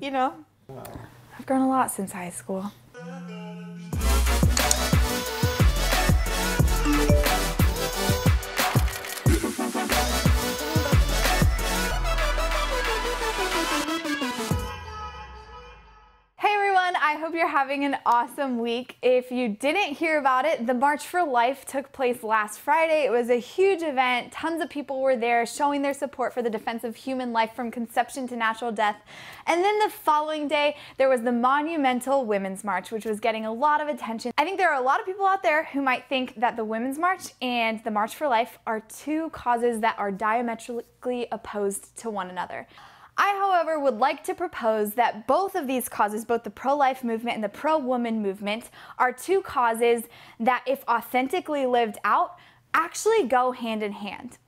you know? I've grown a lot since high school. I hope you're having an awesome week. If you didn't hear about it, the March for Life took place last Friday. It was a huge event. Tons of people were there showing their support for the defense of human life from conception to natural death. And then the following day, there was the monumental Women's March, which was getting a lot of attention. I think there are a lot of people out there who might think that the Women's March and the March for Life are two causes that are diametrically opposed to one another. I, however, would like to propose that both of these causes, both the pro-life movement and the pro-woman movement, are two causes that, if authentically lived out, actually go hand in hand.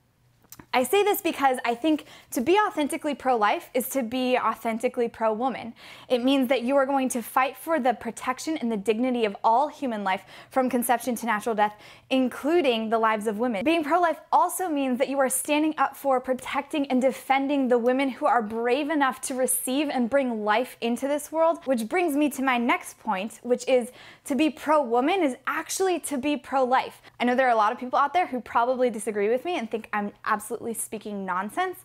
I say this because I think to be authentically pro-life is to be authentically pro-woman. It means that you are going to fight for the protection and the dignity of all human life from conception to natural death, including the lives of women. Being pro-life also means that you are standing up for protecting and defending the women who are brave enough to receive and bring life into this world, which brings me to my next point, which is to be pro-woman is actually to be pro-life. I know there are a lot of people out there who probably disagree with me and think I'm absolutely speaking nonsense,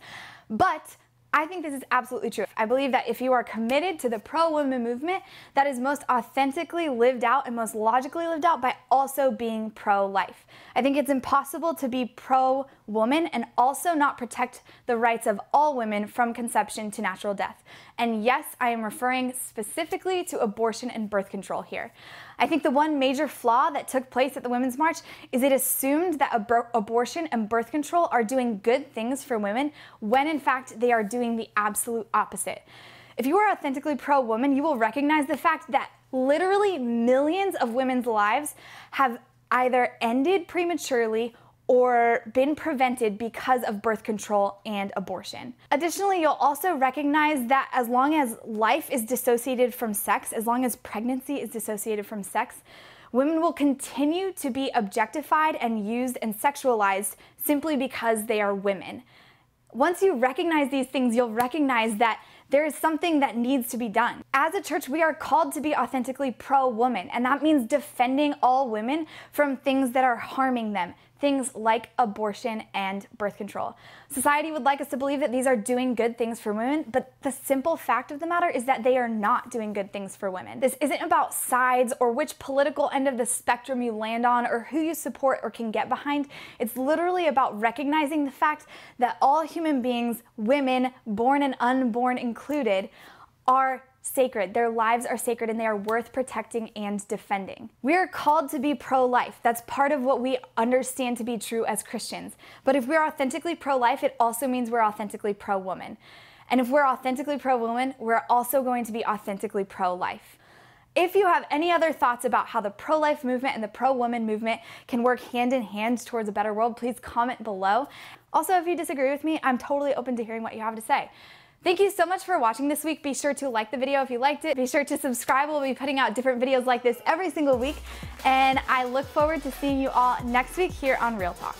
but I think this is absolutely true. I believe that if you are committed to the pro-women movement, that is most authentically lived out and most logically lived out by also being pro-life. I think it's impossible to be pro-woman and also not protect the rights of all women from conception to natural death. And yes, I am referring specifically to abortion and birth control here. I think the one major flaw that took place at the Women's March is it assumed that abortion and birth control are doing good things for women when in fact they are doing the absolute opposite. If you are authentically pro-woman, you will recognize the fact that literally millions of women's lives have either ended prematurely or been prevented because of birth control and abortion. Additionally, you'll also recognize that as long as life is dissociated from sex, as long as pregnancy is dissociated from sex, women will continue to be objectified and used and sexualized simply because they are women. Once you recognize these things, you'll recognize that there is something that needs to be done. As a church, we are called to be authentically pro-woman, and that means defending all women from things that are harming them, things like abortion and birth control. Society would like us to believe that these are doing good things for women, but the simple fact of the matter is that they are not doing good things for women. This isn't about sides or which political end of the spectrum you land on or who you support or can get behind. It's literally about recognizing the fact that all human beings, women, born and unborn included, are sacred. Their lives are sacred and they are worth protecting and defending. We are called to be pro-life. That's part of what we understand to be true as Christians. But if we're authentically pro-life, it also means we're authentically pro-woman. And if we're authentically pro-woman, we're also going to be authentically pro-life. If you have any other thoughts about how the pro-life movement and the pro-woman movement can work hand in hand towards a better world, please comment below. Also, if you disagree with me, I'm totally open to hearing what you have to say. Thank you so much for watching this week. Be sure to like the video if you liked it. Be sure to subscribe. We'll be putting out different videos like this every single week. And I look forward to seeing you all next week here on Real Talk.